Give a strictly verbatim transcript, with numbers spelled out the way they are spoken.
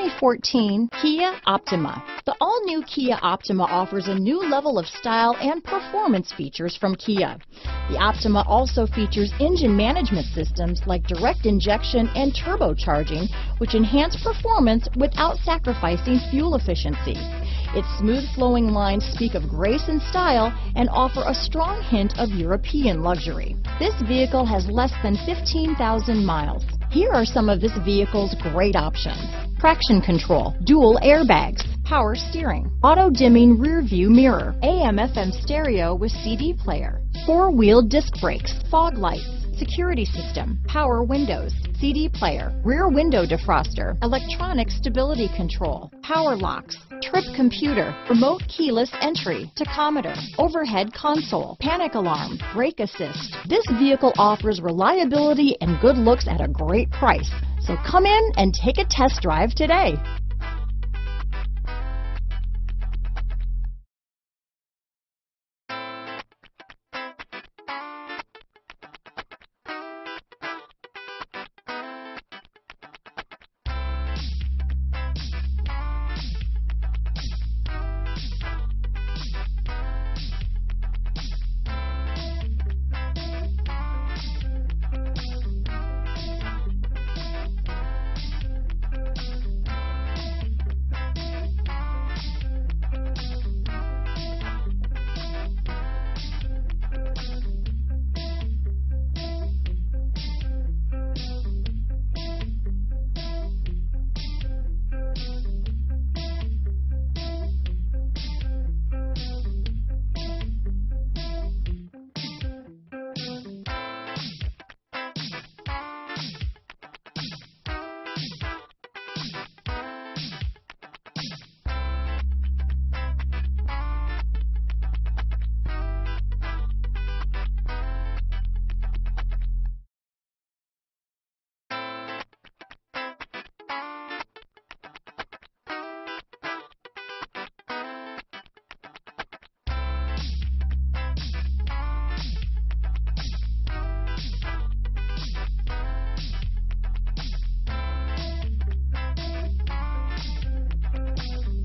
twenty fourteen Kia Optima. The all-new Kia Optima offers a new level of style and performance features from Kia. The Optima also features engine management systems like direct injection and turbocharging, which enhance performance without sacrificing fuel efficiency. Its smooth-flowing lines speak of grace and style and offer a strong hint of European luxury. This vehicle has less than fifteen thousand miles. Here are some of this vehicle's great options: traction control, dual airbags, power steering, auto-dimming rear-view mirror, A M F M stereo with C D player, four-wheel disc brakes, fog lights, security system, power windows, C D player, rear window defroster, electronic stability control, power locks, trip computer, remote keyless entry, tachometer, overhead console, panic alarm, brake assist. This vehicle offers reliability and good looks at a great price. So come in and take a test drive today.